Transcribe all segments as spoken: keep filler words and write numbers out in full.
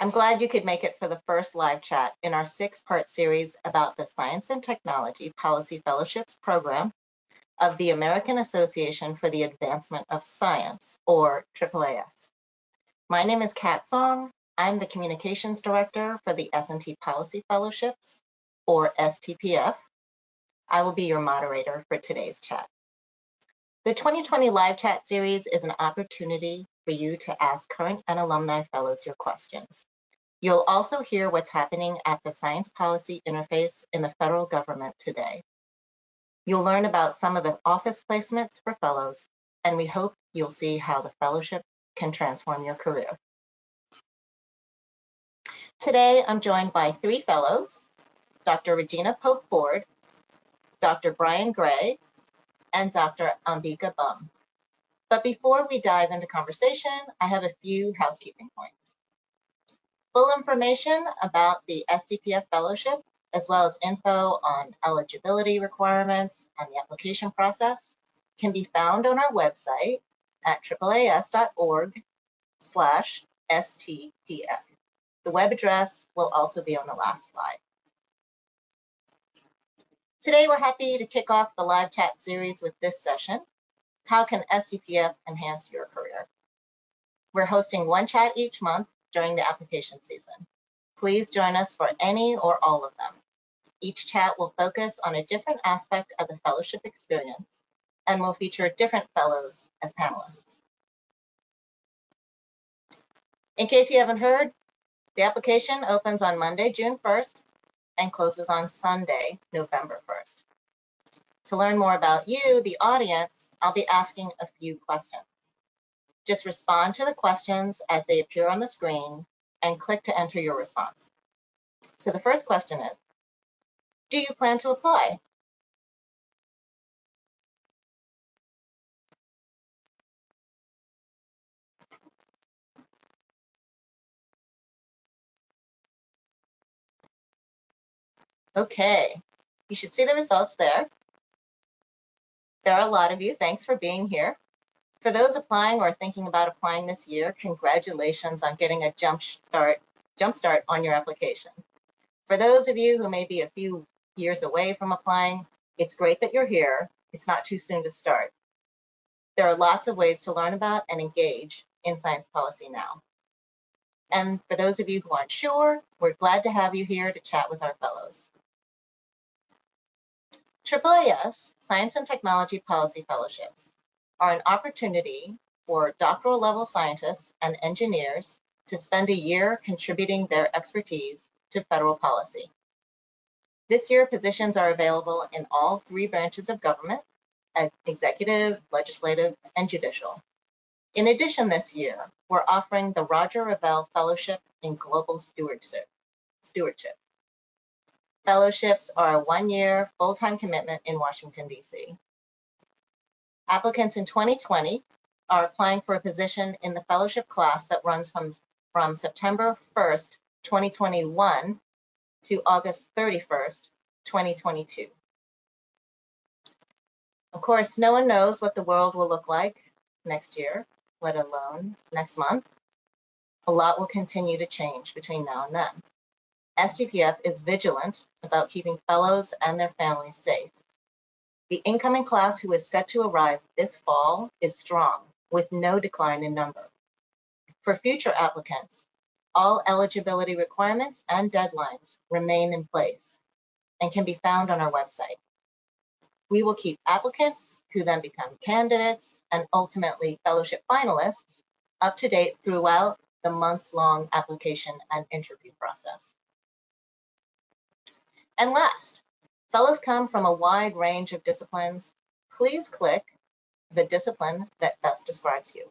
I'm glad you could make it for the first live chat in our six-part series about the Science and Technology Policy Fellowships Program of the American Association for the Advancement of Science, or A A A S. My name is Kat Song. I'm the Communications Director for the S and T Policy Fellowships, or S T P F. I will be your moderator for today's chat. The twenty twenty live chat series is an opportunity for you to ask current and alumni fellows your questions. You'll also hear what's happening at the science policy interface in the federal government today. You'll learn about some of the office placements for fellows, and we hope you'll see how the fellowship can transform your career. Today, I'm joined by three fellows, Doctor Regina Pope-Ford, Doctor Brian Gray, and Doctor Ambika Bumb. But before we dive into conversation, I have a few housekeeping points. Full information about the S T P F Fellowship, as well as info on eligibility requirements and the application process, can be found on our website at triple A S dot org slash S T P F. The web address will also be on the last slide. Today, we're happy to kick off the live chat series with this session, How Can S T P F Enhance Your Career? We're hosting one chat each month during the application season. Please join us for any or all of them. Each chat will focus on a different aspect of the fellowship experience and will feature different fellows as panelists. In case you haven't heard, the application opens on Monday, June first, and closes on Sunday, November first. To learn more about you, the audience, I'll be asking a few questions. Just respond to the questions as they appear on the screen and click to enter your response. So the first question is, do you plan to apply? Okay, you should see the results there. There are a lot of you. Thanks for being here. For those applying or thinking about applying this year, congratulations on getting a jump start, jump start on your application. For those of you who may be a few years away from applying, it's great that you're here. It's not too soon to start. There are lots of ways to learn about and engage in science policy now. And for those of you who aren't sure, we're glad to have you here to chat with our fellows. A A A S Science and Technology Policy Fellowships are an opportunity for doctoral level scientists and engineers to spend a year contributing their expertise to federal policy. This year, positions are available in all three branches of government, executive, legislative, and judicial. In addition, this year, we're offering the Roger Revelle Fellowship in Global Stewardship. Stewardship. Fellowships are a one-year full-time commitment in Washington, D C. Applicants in twenty twenty are applying for a position in the fellowship class that runs from, from September first, twenty twenty-one to August thirty-first, twenty twenty-two. Of course, no one knows what the world will look like next year, let alone next month. A lot will continue to change between now and then. S T P F is vigilant about keeping fellows and their families safe. The incoming class who is set to arrive this fall is strong, with no decline in number. For future applicants, all eligibility requirements and deadlines remain in place and can be found on our website. We will keep applicants, who then become candidates and ultimately fellowship finalists, up to date throughout the months-long application and interview process. And last, fellows come from a wide range of disciplines. Please click the discipline that best describes you.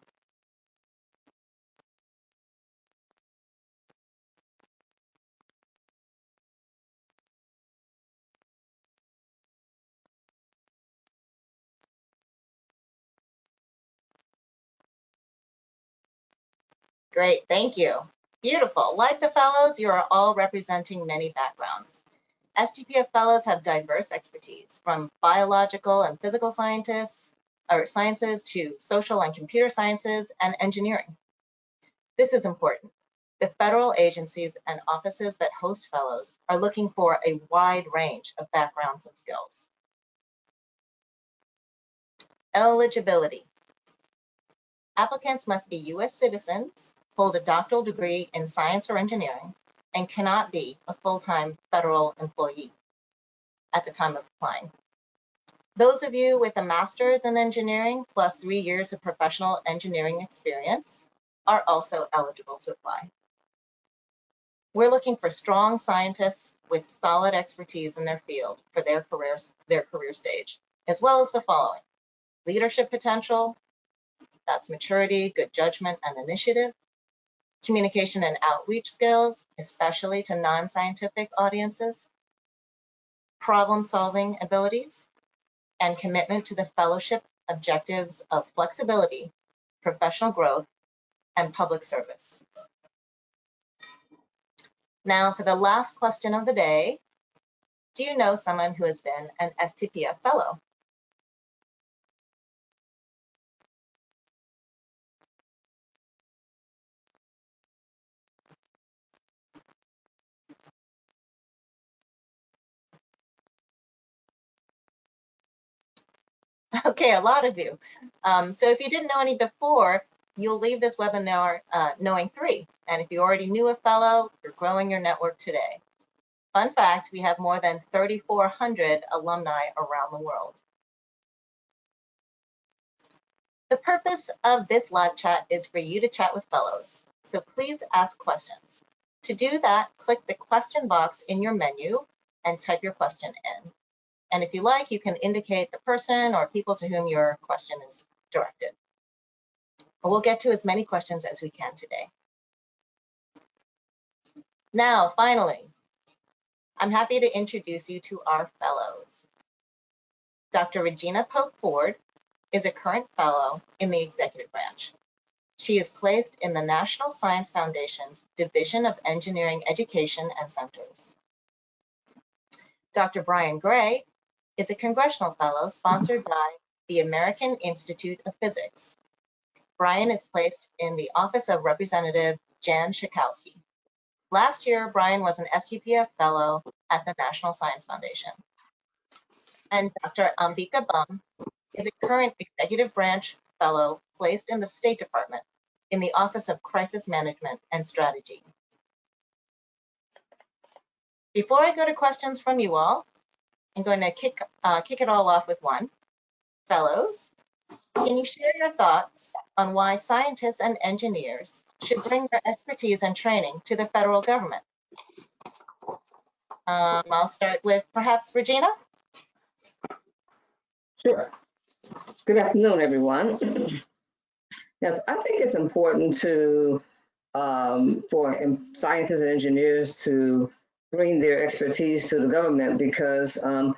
Great, thank you. Beautiful. Like the fellows, you are all representing many backgrounds. S T P F fellows have diverse expertise, from biological and physical scientists or sciences to social and computer sciences and engineering. This is important. The federal agencies and offices that host fellows are looking for a wide range of backgrounds and skills. Eligibility. Applicants must be U S citizens, hold a doctoral degree in science or engineering, and cannot be a full-time federal employee at the time of applying. Those of you with a master's in engineering plus three years of professional engineering experience are also eligible to apply. We're looking for strong scientists with solid expertise in their field for their careers, their career stage, as well as the following: leadership potential, that's maturity, good judgment, and initiative; communication and outreach skills, especially to non-scientific audiences; problem-solving abilities; and commitment to the fellowship objectives of flexibility, professional growth, and public service. Now, for the last question of the day, do you know someone who has been an S T P F fellow? Okay, a lot of you. Um, so if you didn't know any before, you'll leave this webinar uh, knowing three. And if you already knew a fellow, you're growing your network today. Fun fact, we have more than three thousand four hundred alumni around the world. The purpose of this live chat is for you to chat with fellows. So please ask questions. To do that, click the question box in your menu and type your question in. And if you like, you can indicate the person or people to whom your question is directed. But we'll get to as many questions as we can today. Now, finally, I'm happy to introduce you to our fellows. Doctor Regina Pope-Ford is a current fellow in the executive branch. She is placed in the National Science Foundation's Division of Engineering Education and Centers. Doctor Brian Gray is a congressional fellow sponsored by the American Institute of Physics. Brian is placed in the office of Representative Jan Schakowsky. Last year, Brian was an S T P F fellow at the National Science Foundation. And Doctor Ambika Bumb is a current executive branch fellow placed in the State Department in the office of Crisis Management and Strategy. Before I go to questions from you all, I'm going to kick, uh, kick it all off with one. Fellows, can you share your thoughts on why scientists and engineers should bring their expertise and training to the federal government? Um, I'll start with perhaps Regina. Sure. Good afternoon, everyone. Yes, I think it's important to um, for scientists and engineers to bring their expertise to the government, because um,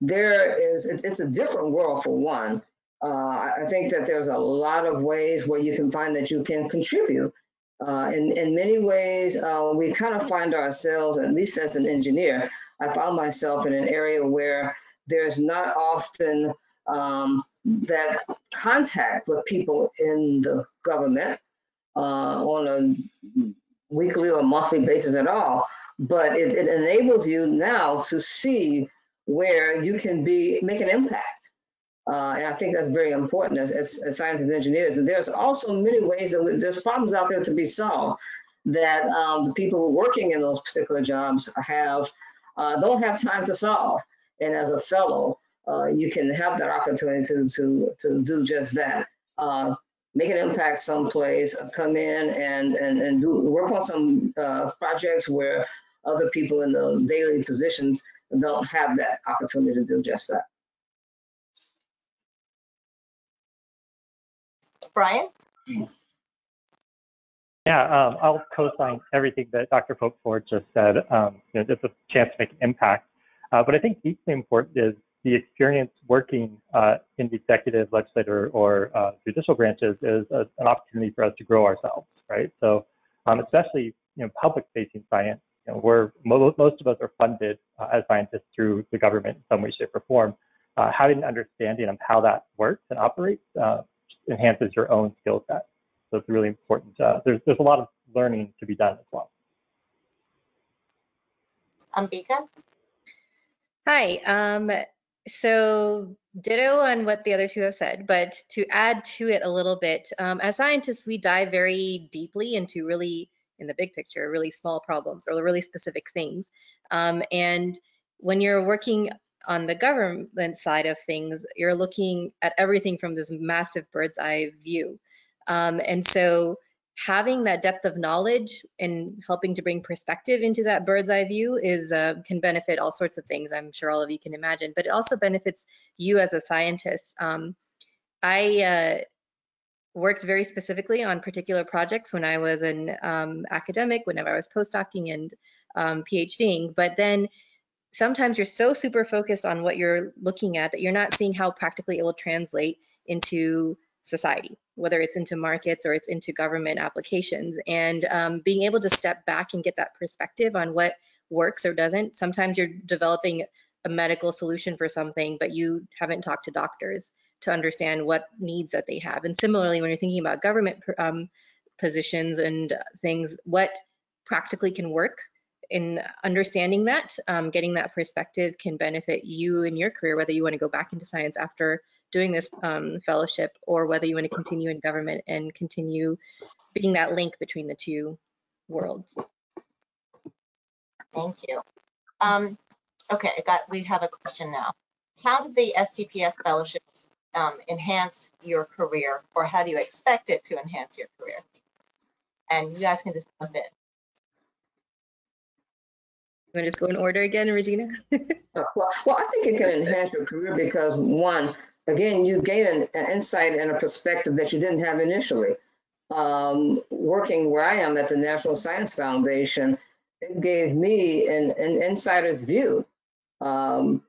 there is, it, it's a different world for one. Uh, I think that there's a lot of ways where you can find that you can contribute. Uh, in, in many ways, uh, we kind of find ourselves, at least as an engineer, I found myself in an area where there's not often um, that contact with people in the government uh, on a weekly or monthly basis at all. But it, it enables you now to see where you can be, make an impact. Uh, and I think that's very important as, as, as scientists and engineers. And there's also many ways that we, there's problems out there to be solved that um, the people working in those particular jobs have, uh, don't have time to solve. And as a fellow, uh, you can have that opportunity to, to, to do just that. Uh, make an impact someplace, come in and, and, and do work on some uh, projects where other people in those daily positions don't have that opportunity to do just that. Brian? Yeah, um, I'll co-sign everything that Doctor Pope-Ford just said. Um, you know, it's a chance to make an impact. Uh, but I think deeply important is the experience working uh, in the executive, legislative, or uh, judicial branches is a, an opportunity for us to grow ourselves, right? So, um, especially you know, public-facing science, you know, we're most of us are funded uh, as scientists through the government in some way, shape, or form. Uh, having an understanding of how that works and operates. Uh, enhances your own skill set. So it's really important. Uh, there's, there's a lot of learning to be done as well. Ambika? Hi. Um, so ditto on what the other two have said, but to add to it a little bit, um, as scientists, we dive very deeply into really, in the big picture, really small problems or really specific things. Um, and when you're working on the government side of things, you're looking at everything from this massive bird's eye view. Um, and so having that depth of knowledge and helping to bring perspective into that bird's eye view is uh, can benefit all sorts of things, I'm sure all of you can imagine, but it also benefits you as a scientist. Um, I uh, worked very specifically on particular projects when I was an um, academic, whenever I was postdocing and um, PhDing, but then sometimes you're so super focused on what you're looking at that you're not seeing how practically it will translate into society, whether it's into markets or it's into government applications. And um, being able to step back and get that perspective on what works or doesn't. Sometimes you're developing a medical solution for something, but you haven't talked to doctors to understand what needs that they have. And similarly, when you're thinking about government um, positions and things, what practically can work in understanding that, um, getting that perspective can benefit you in your career, whether you want to go back into science after doing this um, fellowship or whether you want to continue in government and continue being that link between the two worlds. Thank you. Um, okay, I got, we have a question now. How did the S T P F fellowships um, enhance your career, or how do you expect it to enhance your career? And you guys can just jump in. You want to just go in order again, Regina? well, well, I think it can enhance your career because, one, again, you gain an, an insight and a perspective that you didn't have initially. Um, working where I am at the National Science Foundation, it gave me an, an insider's view. Um,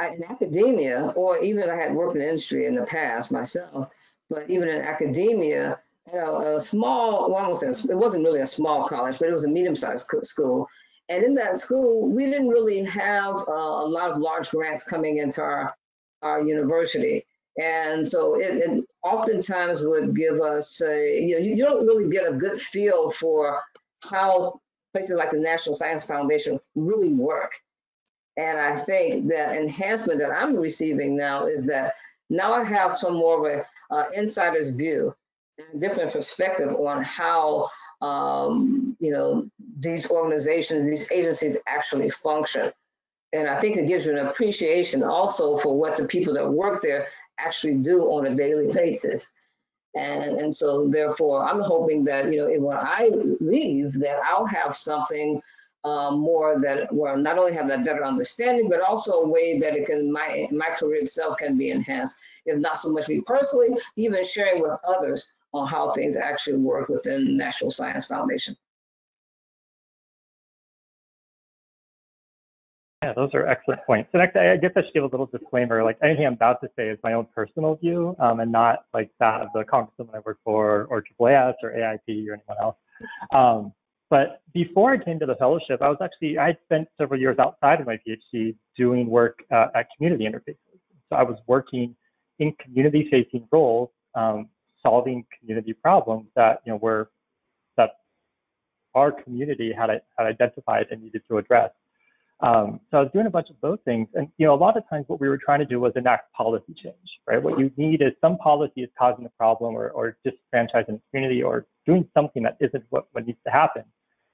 in academia, or even I had worked in industry in the past myself, but even in academia, you know, a small, well, it wasn't really a small college, but it was a medium-sized school. And in that school, we didn't really have uh, a lot of large grants coming into our, our university. And so it, it oftentimes would give us, a, you know, you don't really get a good feel for how places like the National Science Foundation really work. And I think that enhancement that I'm receiving now is that now I have some more of an uh, insider's view and different perspective on how um, you know, these organizations, these agencies actually function. And I think it gives you an appreciation also for what the people that work there actually do on a daily basis. And, and so therefore, I'm hoping that, you know, when I leave, that I'll have something um, more that will not only have that better understanding, but also a way that it can, my, my career itself can be enhanced, if not so much me personally, even sharing with others on how things actually work within the National Science Foundation. Yeah, those are excellent points. And actually, I guess I should give a little disclaimer, like anything I'm about to say is my own personal view um, and not like that of the congresswoman I work for or A A A S or A I P or anyone else. Um, but before I came to the fellowship, I was actually, I spent several years outside of my PhD doing work uh, at community interfaces. So I was working in community facing roles, um, solving community problems that, you know, were, that our community had, had identified and needed to address. Um, so I was doing a bunch of those things. And, you know, a lot of times what we were trying to do was enact policy change, right? What you need is some policy is causing a problem or, or disenfranchising a community or doing something that isn't what, what needs to happen.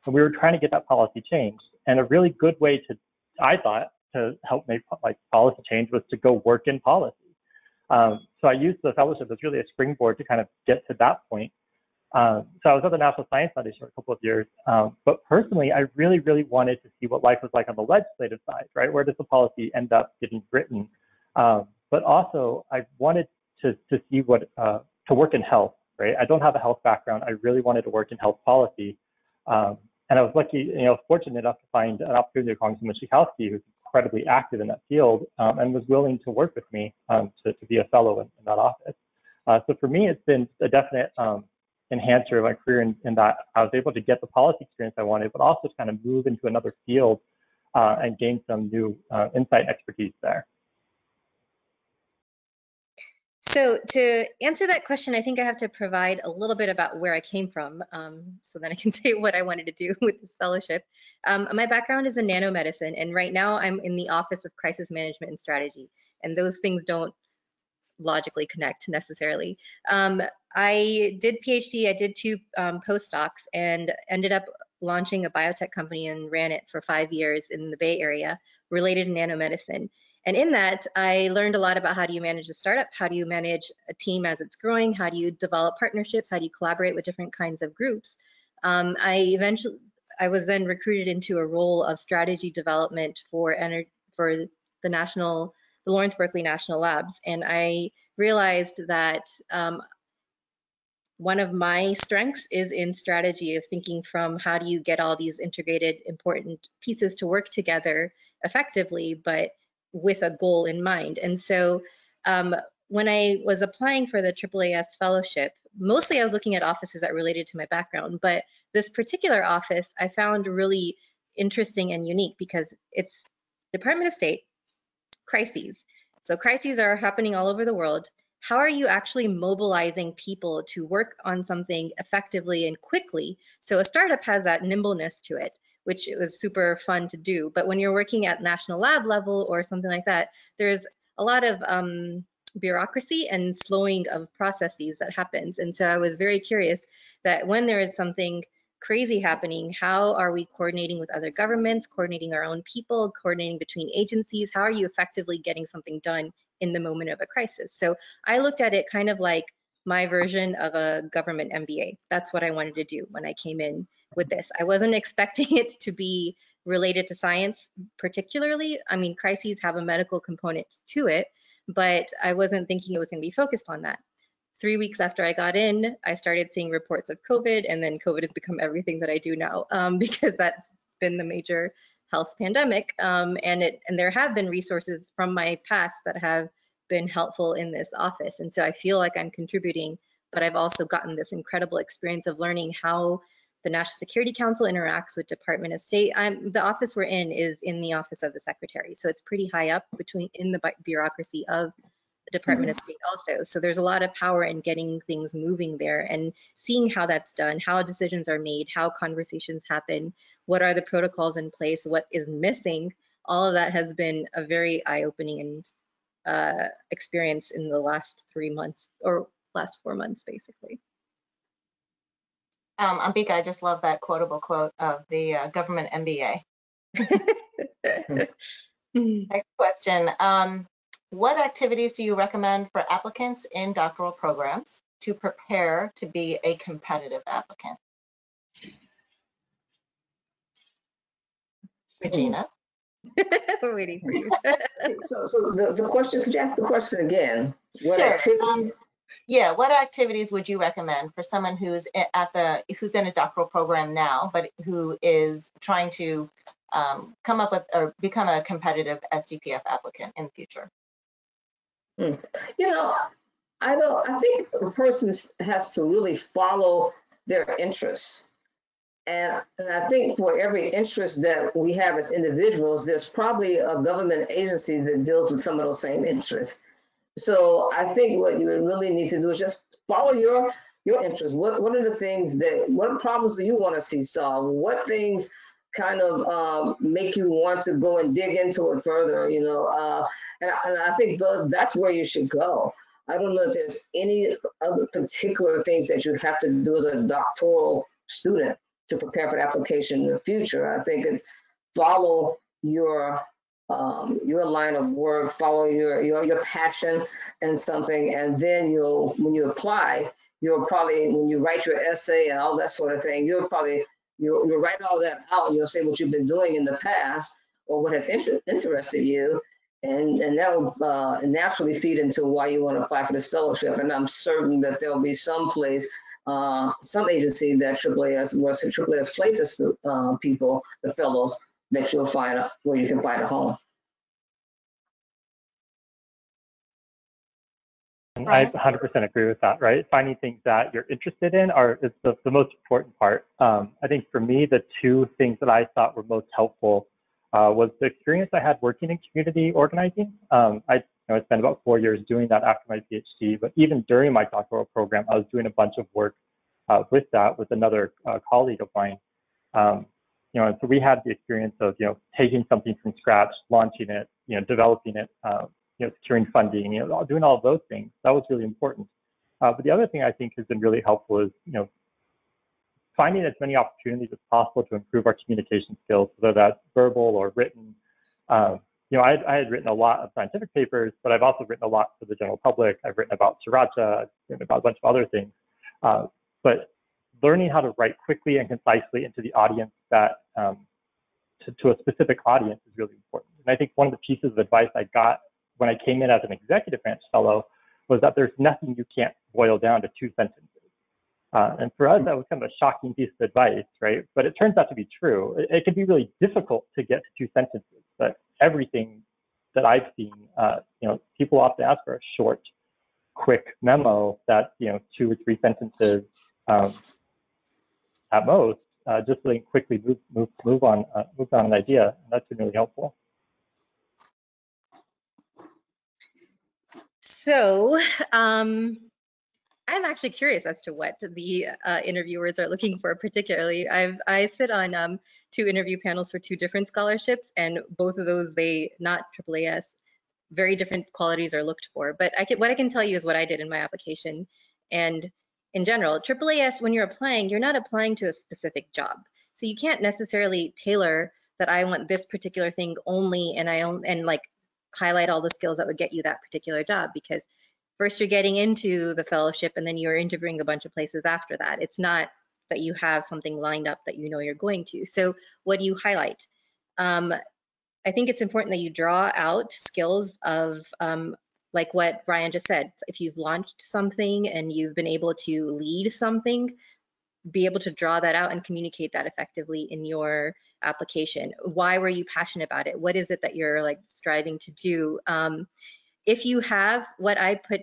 And we were trying to get that policy changed. And a really good way to, I thought, to help make like policy change was to go work in policy. Um, so I used the fellowship as really a springboard to kind of get to that point. Um, so I was at the National Science Foundation for a couple of years, um, but personally, I really, really wanted to see what life was like on the legislative side, right? Where does the policy end up getting written? Um, but also, I wanted to, to see what, uh, to work in health, right? I don't have a health background. I really wanted to work in health policy. Um, and I was lucky, you know, fortunate enough to find an opportunity with Congressman Mischikowski, who's incredibly active in that field, um, and was willing to work with me um, to, to be a fellow in, in that office. Uh, so for me, it's been a definite um, enhancer of my career in, in that I was able to get the policy experience I wanted, but also to kind of move into another field uh, and gain some new uh, insight and expertise there. So to answer that question, I think I have to provide a little bit about where I came from, um, so then I can say what I wanted to do with this fellowship. Um, my background is in nanomedicine, and right now I'm in the Office of Crisis Management and Strategy, and those things don't logically connect necessarily. Um, I did PhD, I did two um, postdocs, and ended up launching a biotech company and ran it for five years in the Bay Area related to nanomedicine. And in that, I learned a lot about how do you manage a startup, how do you manage a team as it's growing, how do you develop partnerships, how do you collaborate with different kinds of groups. Um, I eventually, I was then recruited into a role of strategy development for for the National, the Lawrence Berkeley National Labs, and I realized that um, one of my strengths is in strategy of thinking from how do you get all these integrated important pieces to work together effectively, but with a goal in mind. And so um, when I was applying for the triple A S fellowship, mostly I was looking at offices that related to my background, but this particular office I found really interesting and unique because it's Department of State crises. So crises are happening all over the world. How are you actually mobilizing people to work on something effectively and quickly? So a startup has that nimbleness to it, which it was super fun to do. But when you're working at national lab level or something like that, there's a lot of um, bureaucracy and slowing of processes that happens. And so I was very curious that when there is something crazy happening, how are we coordinating with other governments, coordinating our own people, coordinating between agencies? How are you effectively getting something done in the moment of a crisis? So I looked at it kind of like my version of a government M B A. That's what I wanted to do when I came in with this. I wasn't expecting it to be related to science particularly. I mean, crises have a medical component to it, but I wasn't thinking it was going to be focused on that. Three weeks after I got in, I started seeing reports of COVID, and then COVID has become everything that I do now um, because that's been the major health pandemic, um, and it and there have been resources from my past that have been helpful in this office, and so I feel like I'm contributing, but I've also gotten this incredible experience of learning how the National Security Council interacts with Department of State. I'm, the office we're in is in the office of the Secretary, so it's pretty high up between in the bureaucracy of the Department mm-hmm. of State also. So there's a lot of power in getting things moving there and seeing how that's done, how decisions are made, how conversations happen, what are the protocols in place, what is missing. All of that has been a very eye-opening and uh, experience in the last three months or last four months, basically. Um, Ambika, I just love that quotable quote of the uh, government M B A. Next question. Um, what activities do you recommend for applicants in doctoral programs to prepare to be a competitive applicant? Regina? We're waiting for you. so so the, the question, could you ask the question again? What sure. activities? Um, Yeah, what activities would you recommend for someone who's at the who's in a doctoral program now, but who is trying to um, come up with or become a competitive S T P F applicant in the future? You know, I don't. I think the person has to really follow their interests, and and I think for every interest that we have as individuals, there's probably a government agency that deals with some of those same interests. So I think what you really need to do is just follow your your interests. What what are the things that what problems do you want to see solved? What things kind of um, make you want to go and dig into it further? You know, uh, and and I think those that's where you should go. I don't know if there's any other particular things that you have to do as a doctoral student to prepare for the application in the future. I think it's follow your Um, your line of work, follow your, your your passion and something, and then you'll when you apply, you'll probably when you write your essay and all that sort of thing, you'll probably you'll, you'll write all that out. And you'll say what you've been doing in the past or what has inter interested you, and and that'll uh, naturally feed into why you want to apply for this fellowship. And I'm certain that there'll be some place, uh, some agency that triple A S works in triple A S places to uh, people, the fellows, that you'll find a, where you can find a home. I one hundred percent agree with that, right? Finding things that you're interested in are is the, the most important part. Um, I think for me, the two things that I thought were most helpful uh, was the experience I had working in community organizing. Um, I You know, I spent about four years doing that after my PhD, but even during my doctoral program, I was doing a bunch of work uh, with that with another uh, colleague of mine. Um, you know, and so we had the experience of, you know, taking something from scratch, launching it, you know, developing it, uh, you know, securing funding, you know, doing all of those things. That was really important. Uh, but the other thing I think has been really helpful is, you know, finding as many opportunities as possible to improve our communication skills, whether that's verbal or written. Um, you know, I, I had written a lot of scientific papers, but I've also written a lot for the general public. I've written about sriracha, I've written about a bunch of other things. Uh, but learning how to write quickly and concisely into the audience that, um, to, to a specific audience is really important. And I think one of the pieces of advice I got when I came in as an executive branch fellow was that there's nothing you can't boil down to two sentences. Uh, and for us, that was kind of a shocking piece of advice, right? But it turns out to be true. It, it can be really difficult to get to two sentences, but everything that I've seen, uh, you know, people often ask for a short, quick memo that, you know, two or three sentences um, at most, uh, just so they can quickly move, move, move on, uh, move on an idea. And that's been really helpful. So, um... I'm actually curious as to what the uh, interviewers are looking for, particularly. I've, I sit on um, two interview panels for two different scholarships, and both of those, they, not A A A S, very different qualities are looked for. But I can, what I can tell you is what I did in my application. And in general, A A A S, when you're applying, you're not applying to a specific job. So you can't necessarily tailor that I want this particular thing only, and I on, and like highlight all the skills that would get you that particular job, because first, you're getting into the fellowship, and then you're interviewing a bunch of places after that. It's not that you have something lined up that you know you're going to. So what do you highlight? Um, I think it's important that you draw out skills of, um, like what Brian just said, if you've launched something and you've been able to lead something, be able to draw that out and communicate that effectively in your application. Why were you passionate about it? What is it that you're like striving to do? Um, If you have what I put,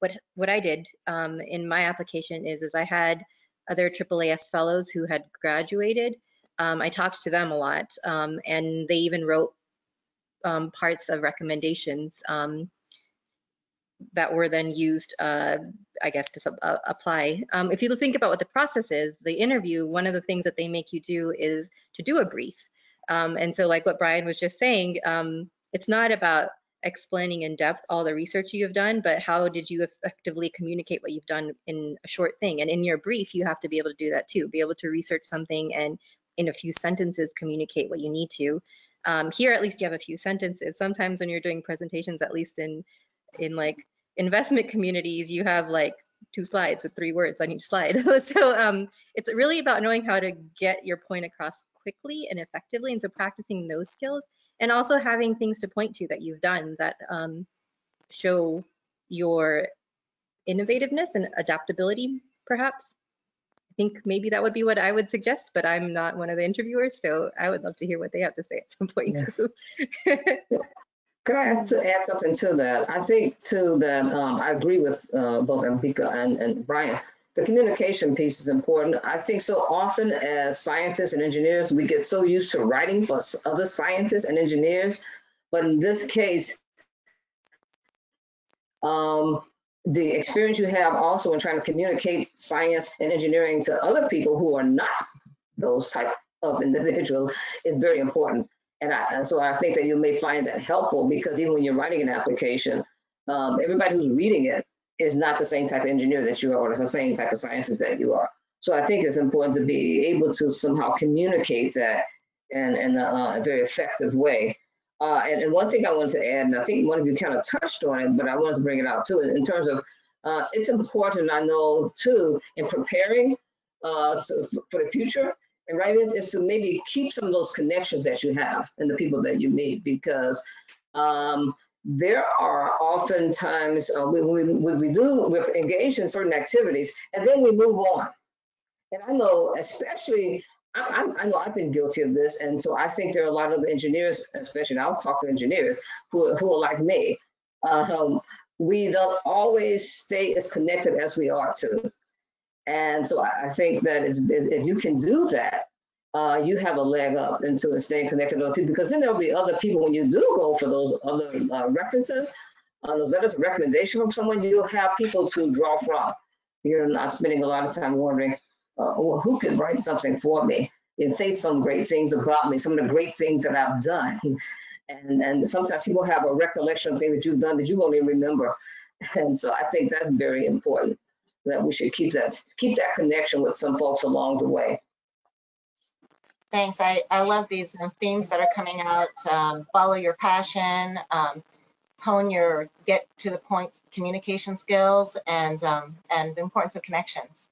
what what I did um, in my application is, is I had other A A A S fellows who had graduated. Um, I talked to them a lot, um, and they even wrote um, parts of recommendations um, that were then used, uh, I guess, to sub uh, apply. Um, if you think about what the process is, the interview, one of the things that they make you do is to do a brief. Um, and so, like what Brian was just saying, um, it's not about explaining in depth all the research you have done, but how did you effectively communicate what you've done in a short thing? And in your brief, you have to be able to do that too, be able to research something and in a few sentences communicate what you need to. Um, here, at least you have a few sentences. Sometimes when you're doing presentations, at least in in like investment communities, you have like two slides with three words on each slide. So um, it's really about knowing how to get your point across quickly and effectively, and so practicing those skills. And also having things to point to that you've done that um, show your innovativeness and adaptability, perhaps. I think maybe that would be what I would suggest, but I'm not one of the interviewers, so I would love to hear what they have to say at some point, yeah. Too. Could I ask to add something to that? I think, too, that um, I agree with uh, both Ambika and, and Brian. The communication piece is important. I think so often as scientists and engineers, we get so used to writing for other scientists and engineers. But in this case, um, the experience you have also in trying to communicate science and engineering to other people who are not those type of individuals is very important. And, I, and so I think that you may find that helpful, because even when you're writing an application, um, everybody who's reading it is not the same type of engineer that you are, or the same type of scientist that you are. So I think it's important to be able to somehow communicate that in, in a, a very effective way. Uh, and, and one thing I wanted to add, and I think one of you kind of touched on it, but I wanted to bring it out too, in terms of, uh, it's important, I know too, in preparing uh, to, for the future, and right, is, is to maybe keep some of those connections that you have and the people that you meet, because um, there are oftentimes uh, when, we, when we do, we're engaged in certain activities, and then we move on. And I know, especially, I, I know I've been guilty of this, and so I think there are a lot of the engineers, especially, and I'll talk to engineers who, who are like me. Um, we don't always stay as connected as we are to. And so I think that it's, if you can do that, Uh, you have a leg up into staying connected with other people, because then there'll be other people when you do go for those other uh, references unless that is a recommendation from someone, you'll have people to draw from. You're not spending a lot of time wondering, uh, well, who can write something for me and say some great things about me, some of the great things that I've done. And, and sometimes people have a recollection of things that you've done that you won't even remember. And so I think that's very important, that we should keep that, keep that connection with some folks along the way. Thanks. I, I love these themes that are coming out. Um, follow your passion, um, hone your get to the point communication skills, and, um, and the importance of connections.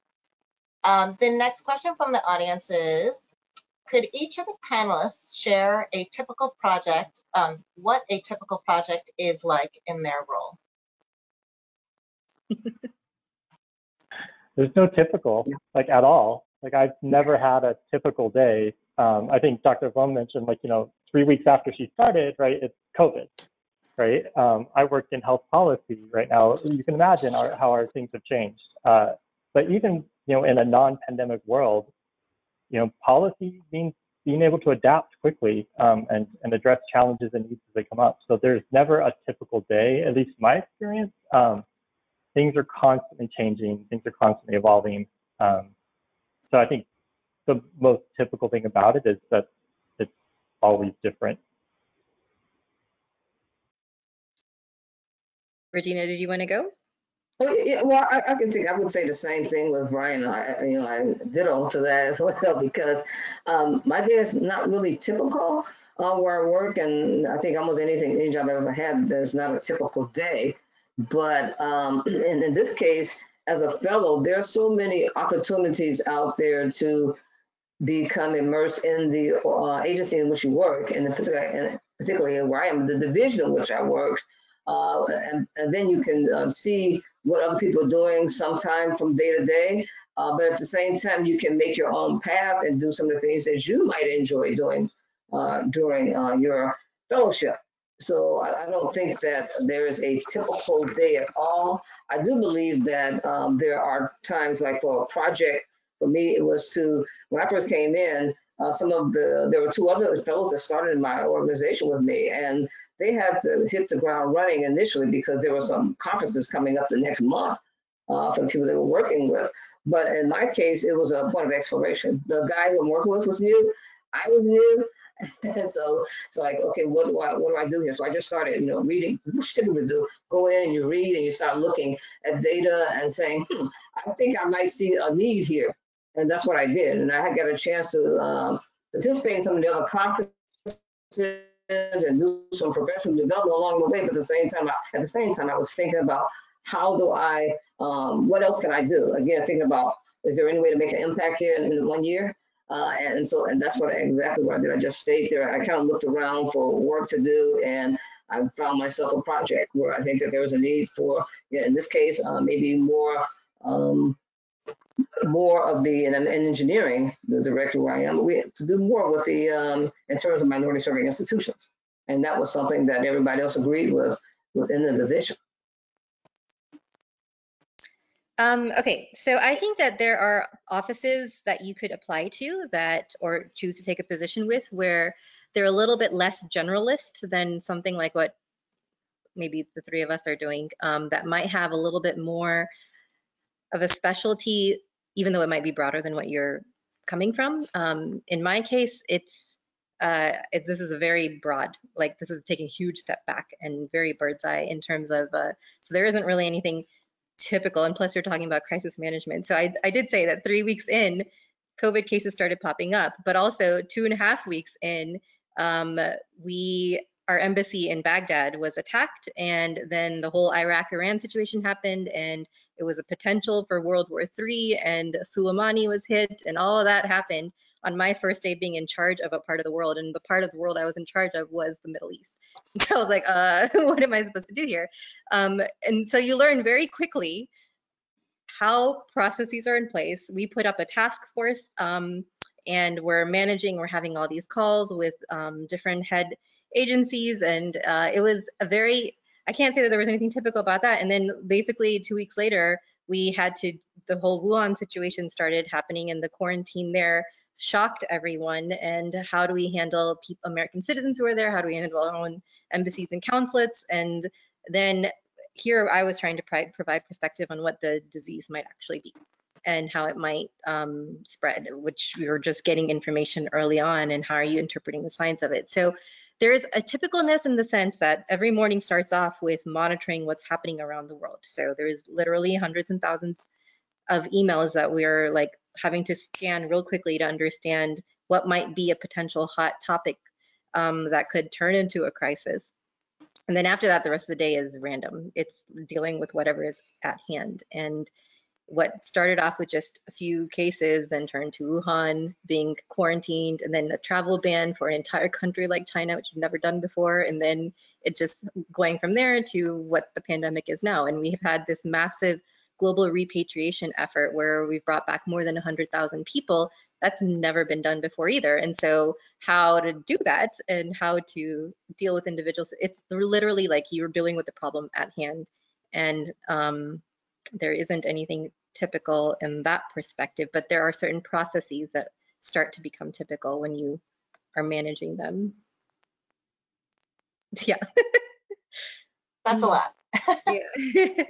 Um, the next question from the audience is, could each of the panelists share a typical project, um, what a typical project is like in their role? There's no typical, like at all. Like I've never had a typical day. Um, I think Doctor Blum mentioned, like, you know, three weeks after she started, right, it's COVID, right? Um, I worked in health policy right now. You can imagine our, how our things have changed. Uh, but even, you know, in a non-pandemic world, you know, policy means being able to adapt quickly um, and, and address challenges and needs as they come up. So there's never a typical day, at least my experience. Um, things are constantly changing. Things are constantly evolving. Um, so I think the most typical thing about it is that it's always different. Regina, did you want to go? Well, yeah, well, I, I can think. I would say the same thing with Brian. I, you know, I ditto to that as well, because um, my day is not really typical uh, where I work, and I think almost anything, any job I've ever had, there's not a typical day. But um, in, in this case, as a fellow, there are so many opportunities out there to become immersed in the uh, agency in which you work, and particularly, particularly where I am, the division in which I work, uh, and, and then you can uh, see what other people are doing sometime from day to day, uh, but at the same time, you can make your own path and do some of the things that you might enjoy doing uh, during uh, your fellowship. So I, I don't think that there is a typical day at all. I do believe that um, there are times, like for a project, for me, it was to, when I first came in, uh, some of the, there were two other fellows that started in my organization with me, and they had to hit the ground running initially because there were some conferences coming up the next month uh, for the people they were working with. But in my case, it was a point of exploration. The guy who I'm working with was new, I was new, and so it's like, okay, what do I what do I do here? So I just started, you know, reading. What should we do? Go in and you read and you start looking at data and saying, hmm, I think I might see a need here, and that's what I did. And I got a chance to um, participate in some of the other conferences and do some professional development along the way. But at the same time, I, at the same time, I was thinking about how do I, um, what else can I do? Again, thinking about, is there any way to make an impact here in, in one year? Uh, and so, and that's what I, exactly what I did. I just stayed there. I kind of looked around for work to do, and I found myself a project where I think that there was a need for, you know, in this case, uh, maybe more, um, more of the, and I'm in engineering, the director where I am, we to do more with the, um, in terms of minority serving institutions, and that was something that everybody else agreed with within the division. Um, okay, so I think that there are offices that you could apply to that, or choose to take a position with, where they're a little bit less generalist than something like what maybe the three of us are doing, um, that might have a little bit more of a specialty, even though it might be broader than what you're coming from. Um, in my case, it's, uh, it, this is a very broad, like this is taking a huge step back and very bird's eye in terms of, uh, so there isn't really anything typical, and plus you're talking about crisis management. So I, I did say that three weeks in, COVID cases started popping up, but also two and a half weeks in, um, we, our embassy in Baghdad was attacked, and then the whole Iraq-Iran situation happened, and it was a potential for World War Three, and Soleimani was hit, and all of that happened on my first day being in charge of a part of the world, and the part of the world I was in charge of was the Middle East. So I was like, uh, what am I supposed to do here? Um, and so you learn very quickly how processes are in place. We put up a task force, um, and we're managing, we're having all these calls with um, different head agencies. And uh, it was a very, I can't say that there was anything typical about that. And then basically two weeks later, we had to, the whole Wuhan situation started happening, and the quarantine there shocked everyone. And how do we handle people, American citizens who are there? How do we handle our own embassies and consulates? And then here I was trying to provide perspective on what the disease might actually be and how it might um, spread, which we were just getting information early on, and how are you interpreting the science of it. So there is a typicalness in the sense that every morning starts off with monitoring what's happening around the world. So there is literally hundreds and thousands of emails that we're like having to scan real quickly to understand what might be a potential hot topic um, that could turn into a crisis. And then after that, the rest of the day is random. It's dealing with whatever is at hand. And what started off with just a few cases then turned to Wuhan being quarantined, and then a travel ban for an entire country like China, which we've never done before. And then it just going from there to what the pandemic is now. And we've had this massive global repatriation effort where we've brought back more than one hundred thousand people. That's never been done before either. And so how to do that and how to deal with individuals, it's literally like you're dealing with the problem at hand. And um, there isn't anything typical in that perspective, but there are certain processes that start to become typical when you are managing them. Yeah. That's a lot. Yeah.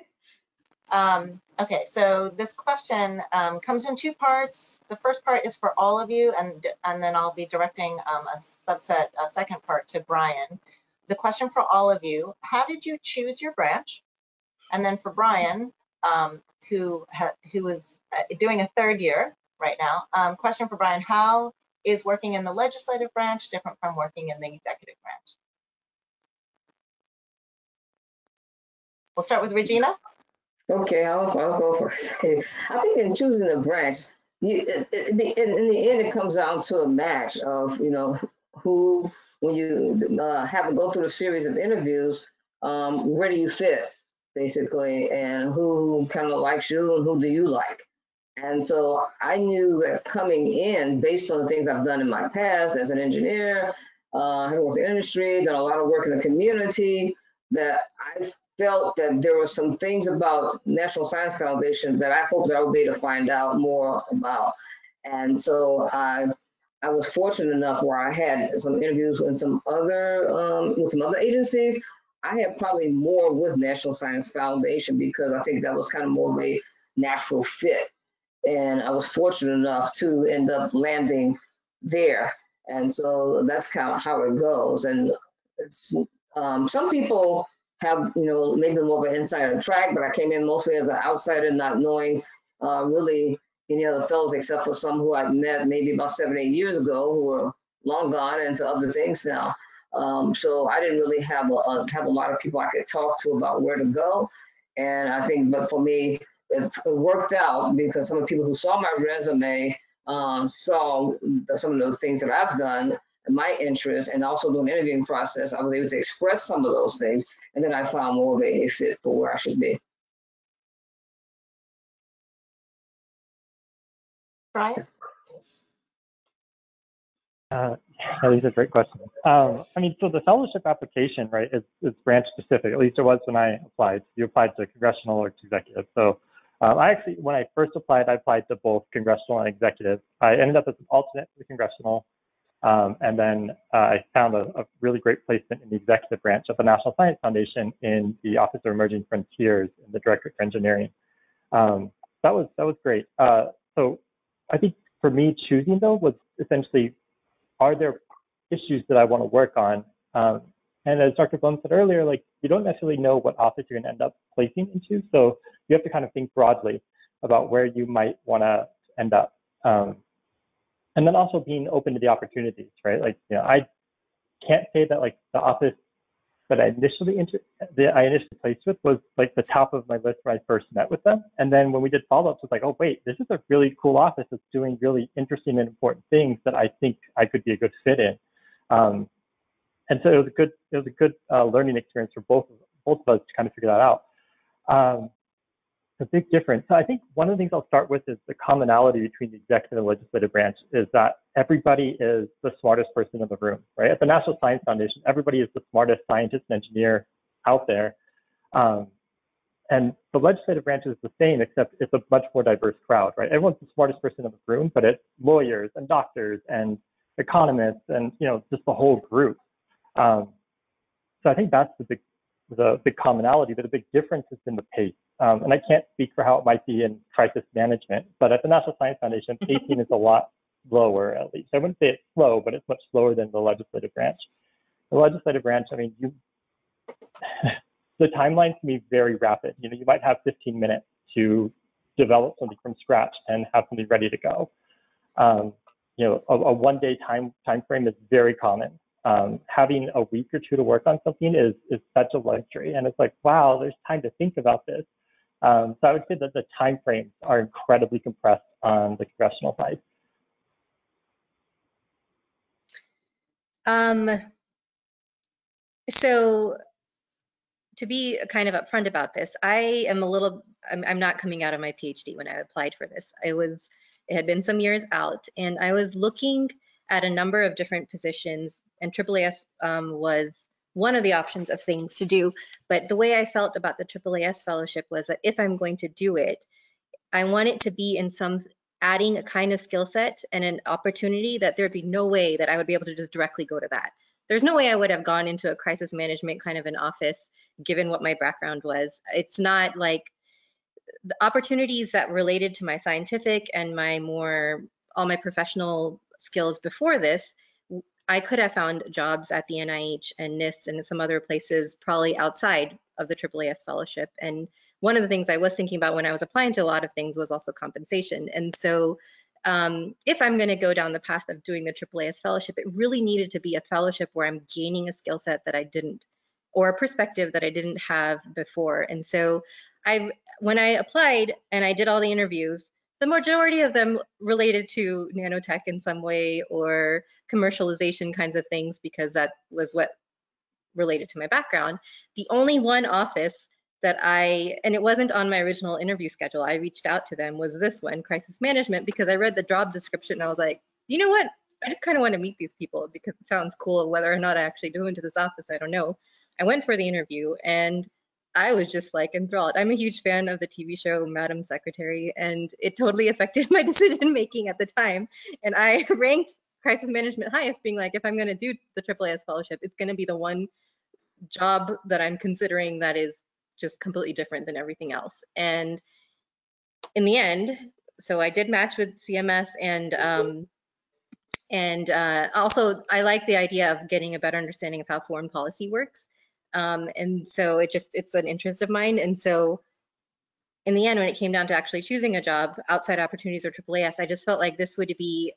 Um, okay, so this question um, comes in two parts. The first part is for all of you, and, and then I'll be directing um, a subset, a second part to Brian. The question for all of you, how did you choose your branch? And then for Brian, um, who, ha who is doing a third year right now, um, question for Brian, how is working in the legislative branch different from working in the executive branch? We'll start with Regina. Okay, I'll, I'll go first. I think in choosing a branch, you, it, it, in, in the end, it comes down to a match of, you know, who, when you uh, have to go through a series of interviews, um, where do you fit, basically, and who kind of likes you and who do you like? And so I knew that coming in, based on the things I've done in my past as an engineer, uh, having worked in industry, done a lot of work in the community, that I've felt that there were some things about National Science Foundation that I hoped that I would be able to find out more about. And so I, I was fortunate enough where I had some interviews with some other, um, with some other agencies. I had probably more with National Science Foundation because I think that was kind of more of a natural fit. And I was fortunate enough to end up landing there. And so that's kind of how it goes. And it's, um, some people have, you know, maybe more of an insider track, but I came in mostly as an outsider, not knowing uh, really any other fellows except for some who I met maybe about seven, eight years ago who were long gone and to other things now. Um, so I didn't really have a, a, have a lot of people I could talk to about where to go. And I think, but for me, it, it worked out because some of the people who saw my resume uh, saw some of the things that I've done, my interest, and also during the interviewing process, I was able to express some of those things, and then I found more of a fit for where I should be. Brian? Uh, that is a great question. Um, I mean, so the fellowship application, right, is, is branch specific, at least it was when I applied. You applied to congressional or to executive. So um, I actually, when I first applied, I applied to both congressional and executive. I ended up as an alternate for the congressional. Um, and then uh, I found a, a really great placement in the executive branch of the National Science Foundation in the Office of Emerging Frontiers in the Directorate for Engineering. Um, that was that was great. Uh, so I think for me choosing though was essentially, are there issues that I want to work on? Um, and as Doctor Blum said earlier, like you don't necessarily know what office you're going to end up placing into, so you have to kind of think broadly about where you might want to end up. Um, And then also being open to the opportunities, right? Like, you know, I can't say that like the office that I initially inter that I initially placed with was like the top of my list when I first met with them. And then when we did follow-ups, it's like, oh wait, this is a really cool office that's doing really interesting and important things that I think I could be a good fit in. Um, and so it was a good it was a good uh, learning experience for both of, both of us to kind of figure that out. Um, A big difference. So I think one of the things I'll start with is the commonality between the executive and legislative branch is that everybody is the smartest person in the room, right? At the National Science Foundation, everybody is the smartest scientist and engineer out there. Um, and the legislative branch is the same, except it's a much more diverse crowd, right? Everyone's the smartest person in the room, but it's lawyers and doctors and economists and, you know, just the whole group. Um, so I think that's the big the big commonality, but a big difference has been the pace. Um, and I can't speak for how it might be in crisis management, but at the National Science Foundation, pacing is a lot slower, at least. I wouldn't say it's slow, but it's much slower than the legislative branch. The legislative branch, I mean, you, the timelines can be very rapid. You know, you might have fifteen minutes to develop something from scratch and have something ready to go. Um, you know, a, a one-day time time frame is very common. Um, having a week or two to work on something is is such a luxury, and it's like, wow, there's time to think about this. Um, so I would say that the time frames are incredibly compressed on the congressional side. Um, so to be kind of upfront about this, I am a little, I'm, I'm not coming out of my PhD when I applied for this. I was, it had been some years out, and I was looking at a number of different positions, and A A A S um, was one of the options of things to do. But the way I felt about the A A A S fellowship was that if I'm going to do it, I want it to be in some, adding a kind of skill set and an opportunity that there'd be no way that I would be able to just directly go to that. There's no way I would have gone into a crisis management kind of an office, given what my background was. It's not like the opportunities that related to my scientific and my more, all my professional skills before this, I could have found jobs at the N I H and NIST and some other places probably outside of the A A A S fellowship. And one of the things I was thinking about when I was applying to a lot of things was also compensation. And so um, if I'm going to go down the path of doing the A A A S fellowship, it really needed to be a fellowship where I'm gaining a skill set that I didn't, or a perspective that I didn't have before. And so I, when I applied and I did all the interviews, the majority of them related to nanotech in some way or commercialization kinds of things, because that was what related to my background. The only one office that I, and it wasn't on my original interview schedule, I reached out to them, was this one, crisis management, because I read the job description and I was like, you know what? I just kind of want to meet these people because it sounds cool. Whether or not I actually go into this office, I don't know. I went for the interview and I was just like enthralled. I'm a huge fan of the T V show Madam Secretary, and it totally affected my decision making at the time. And I ranked crisis management highest, being like, if I'm going to do the A A A S fellowship, it's going to be the one job that I'm considering that is just completely different than everything else. And in the end, so I did match with C M S, and um, and uh, also I like the idea of getting a better understanding of how foreign policy works. Um, and so it just, it's an interest of mine. And so in the end, when it came down to actually choosing a job, outside opportunities or A A A S, I just felt like this would be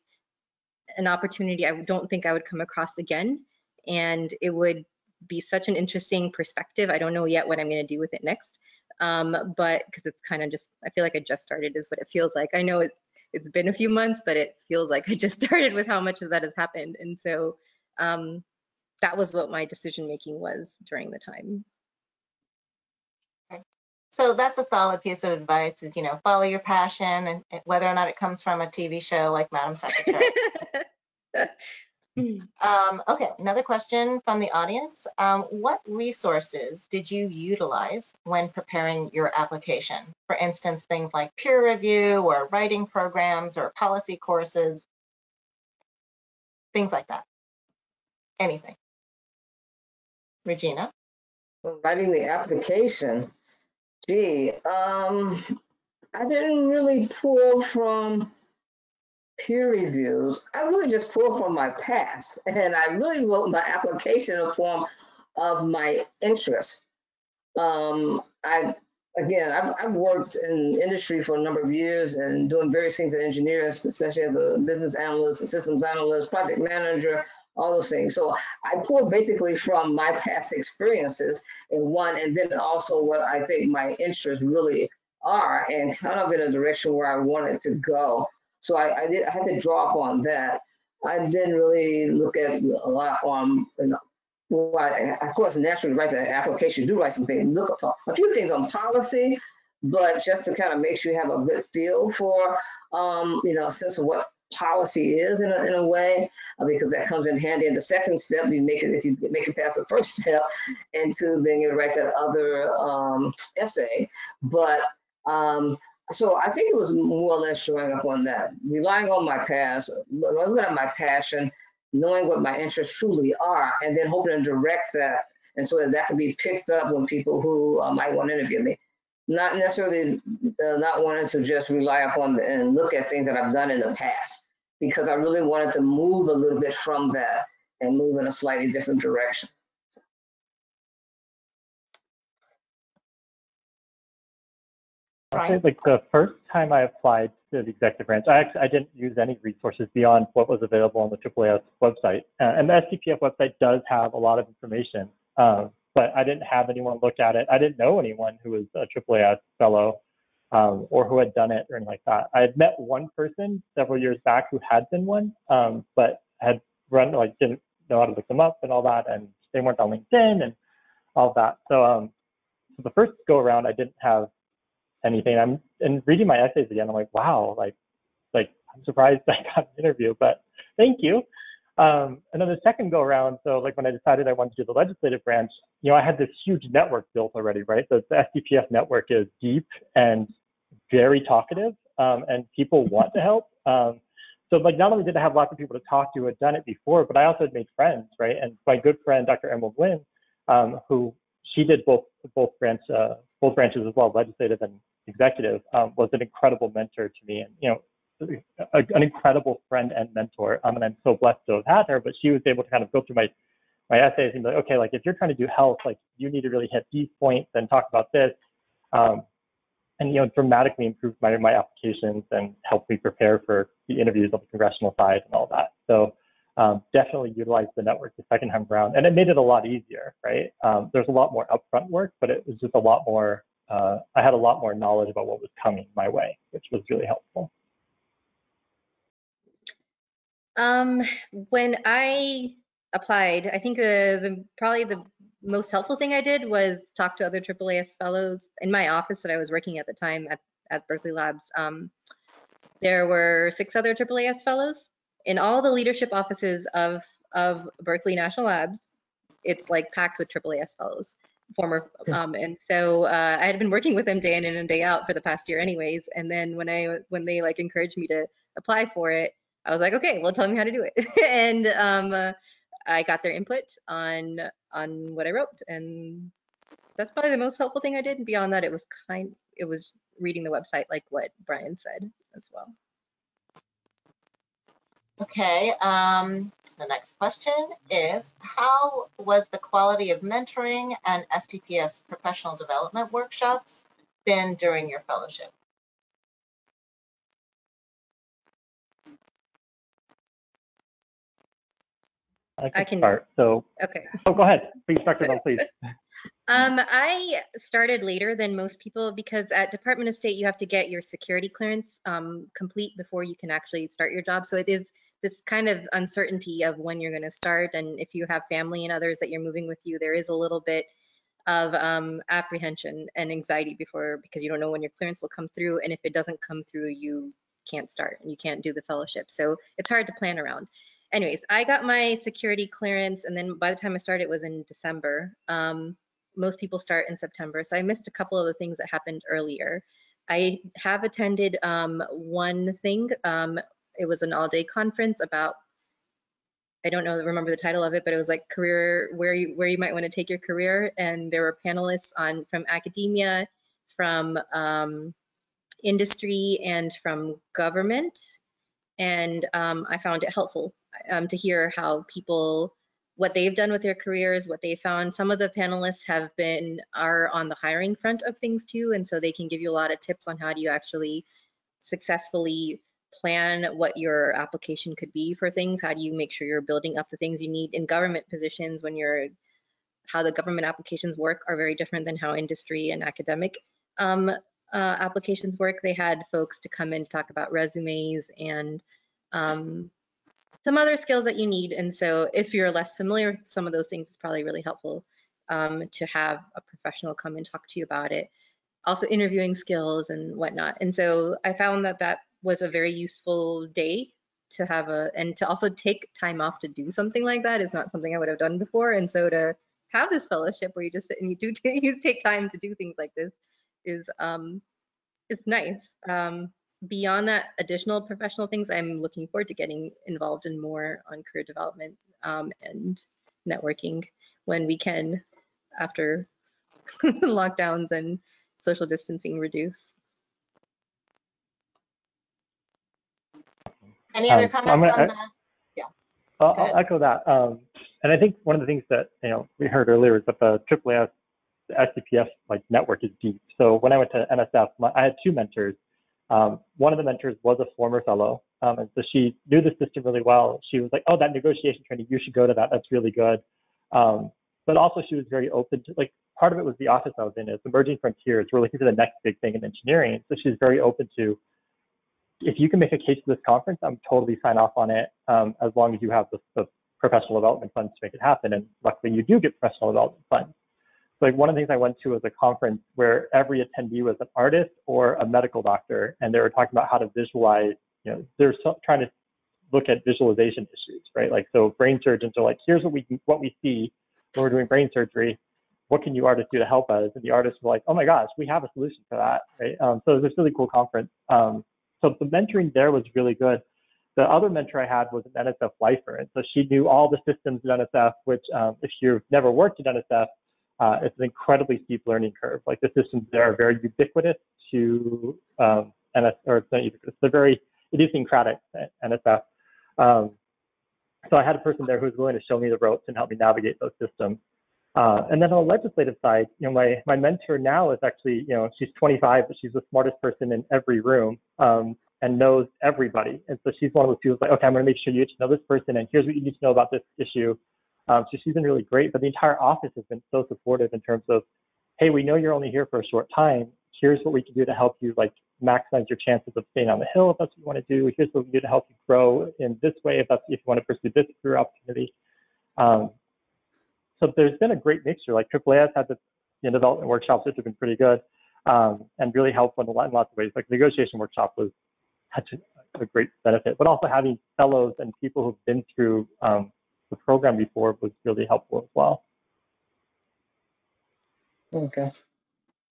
an opportunity I don't think I would come across again. And it would be such an interesting perspective. I don't know yet what I'm going to do with it next. Um, but because it's kind of just, I feel like I just started is what it feels like. I know it, it's been a few months, but it feels like I just started with how much of that has happened. And so, um, that was what my decision making was during the time. So that's a solid piece of advice is, you know, follow your passion, and whether or not it comes from a T V show like Madam Secretary. um, okay, another question from the audience. Um, what resources did you utilize when preparing your application? For instance, things like peer review or writing programs or policy courses, things like that, anything. Regina? Writing the application, gee, um, I didn't really pull from peer reviews. I really just pulled from my past, and I really wrote my application in a form of my interests. Um, I, again, I've, I've worked in industry for a number of years and doing various things in engineering, especially as a business analyst, a systems analyst, project manager, all those things. So I pulled basically from my past experiences in one, and then also what I think my interests really are, and kind of in a direction where I wanted to go. So I, I did. I had to draw upon that. I didn't really look at a lot on, you know, well, I, of course, naturally write the application, do write some things, look up a few things on policy, but just to kind of make sure you have a good feel for, um, you know, a sense of what policy is in a, in a way, because that comes in handy in the second step. You make it, if you make it past the first step, into being able to write that other um, essay. But um, so I think it was more or less drawing up on that, relying on my past, looking at my passion, knowing what my interests truly are, and then hoping to direct that and so that, that could be picked up with people who uh, might want to interview me. Not necessarily uh, not wanting to just rely upon the, and look at things that I've done in the past, because I really wanted to move a little bit from that and move in a slightly different direction. Right. Like the first time I applied to the executive branch, I actually I didn't use any resources beyond what was available on the A A A S website, uh, and the S T P F website does have a lot of information, um, but I didn't have anyone look at it. I didn't know anyone who was a A A A S fellow um, or who had done it or anything like that. I had met one person several years back who had been one, um, but had run like didn't know how to look them up and all that, and they weren't on LinkedIn and all that. So, um, so the first go around, I didn't have anything. I'm and reading my essays again, I'm like, wow, like, like I'm surprised I got an interview, but thank you. Um, and then the second go around, so like when I decided I wanted to do the legislative branch, you know, I had this huge network built already, right? So the S D P F network is deep and very talkative, um, and people want to help. Um, so like not only did I have lots of people to talk to who had done it before, but I also had made friends, right? And my good friend, Doctor Emily Glynn, um, who she did both both branch uh, both branches as well, legislative and executive, um, was an incredible mentor to me, and you know, a, an incredible friend and mentor. Um, and I'm so blessed to have had her. But she was able to kind of go through my my essays and be like, okay, like if you're trying to do health, like you need to really hit these points and talk about this, um, and you know, dramatically improved my my applications and helped me prepare for the interviews on the congressional side and all that. So. Um, definitely utilize the network the second time around, and it made it a lot easier, right? Um, there's a lot more upfront work, but it was just a lot more, uh, I had a lot more knowledge about what was coming my way, which was really helpful. Um, when I applied, I think the, the probably the most helpful thing I did was talk to other A A A S fellows in my office that I was working at the time at, at Berkeley Labs. Um, there were six other A A A S fellows in all the leadership offices of, of Berkeley National Labs. It's like packed with A A A S fellows, former, um, and so uh, I had been working with them day in and day out for the past year anyways, and then when I when they like encouraged me to apply for it, I was like, okay, well, tell me how to do it. And um, uh, I got their input on on what I wrote, and that's probably the most helpful thing I did. And beyond that, it was kind it was reading the website, like what Brian said as well. Okay, um, the next question is, how was the quality of mentoring and S T P F's professional development workshops been during your fellowship? I can, I can start, so. Okay. Oh, go ahead, please, Doctor Bumb, please. um, I started later than most people because at Department of State, you have to get your security clearance um, complete before you can actually start your job. So it is this kind of uncertainty of when you're going to start, and if you have family and others that you're moving with you, there is a little bit of um, apprehension and anxiety before, because you don't know when your clearance will come through, and if it doesn't come through, you can't start and you can't do the fellowship. So it's hard to plan around. Anyways, I got my security clearance, and then by the time I started, it was in December. Um, most people start in September, so I missed a couple of the things that happened earlier. I have attended um, one thing. Um, It was an all-day conference about, I don't know, remember the title of it, but it was like career, where you where you might want to take your career. And there were panelists on from academia, from um, industry, and from government. And um, I found it helpful um, to hear how people, what they've done with their careers, what they found. Some of the panelists have been, are on the hiring front of things too. And so they can give you a lot of tips on how do you actually successfully plan what your application could be for things. How do you make sure you're building up the things you need in government positions when you're, how the government applications work are very different than how industry and academic um, uh, applications work. They had folks to come in to talk about resumes and um, some other skills that you need. And so if you're less familiar with some of those things, it's probably really helpful um, to have a professional come and talk to you about it. Also interviewing skills and whatnot. And so I found that that was a very useful day to have a, and to also take time off to do something like that is not something I would have done before. And so to have this fellowship where you just sit and you do you take time to do things like this is um, it's nice. Um, beyond that, additional professional things, I'm looking forward to getting involved in more on career development um, and networking when we can. after lockdowns and social distancing reduce. Any other um, comments gonna, on I, that? Yeah. I'll, I'll echo that. Um, and I think one of the things that you know we heard earlier is that the triple A S, the S T P F like network is deep. So when I went to N S F, my, I had two mentors. Um, one of the mentors was a former fellow, um, and so she knew the system really well. She was like, "Oh, that negotiation training, you should go to that. That's really good." Um, but also, she was very open to like part of it was the office I was in. It's Emerging Frontiers. We're looking for the next big thing in engineering, so she's very open to. If you can make a case for this conference, I'm totally sign off on it um, as long as you have the, the professional development funds to make it happen. And luckily, you do get professional development funds. So like one of the things I went to was a conference where every attendee was an artist or a medical doctor, and they were talking about how to visualize. You know, they're so, trying to look at visualization issues, right? Like so, brain surgeons are like, here's what we what we see when we're doing brain surgery. What can you artists do to help us? And the artists were like, oh my gosh, we have a solution for that, right? Um, so it was this really cool conference. Um, So the mentoring there was really good. The other mentor I had was an N S F lifer. And so she knew all the systems at N S F, which um, if you've never worked at N S F, uh, it's an incredibly steep learning curve. Like the systems there are very ubiquitous to um, N S F, or it's not ubiquitous, they're very idiosyncratic at N S F. Um, so I had a person there who was willing to show me the ropes and help me navigate those systems. Uh, and then on the legislative side, you know, my, my mentor now is actually, you know, she's twenty-five, but she's the smartest person in every room um, and knows everybody. And so she's one of those people who's like, okay, I'm going to make sure you get to know this person, and here's what you need to know about this issue. Um, so she's been really great, but the entire office has been so supportive in terms of, hey, we know you're only here for a short time. Here's what we can do to help you, like, maximize your chances of staying on the Hill if that's what you want to do. Here's what we can do to help you grow in this way if that's if you want to pursue this career opportunity. Um, So there's been a great mixture. Like triple A S had the you know, development workshops, which have been pretty good um, and really helpful in a lot in lots of ways. Like the negotiation workshop was had a great benefit, but also having fellows and people who've been through um, the program before was really helpful as well. Okay.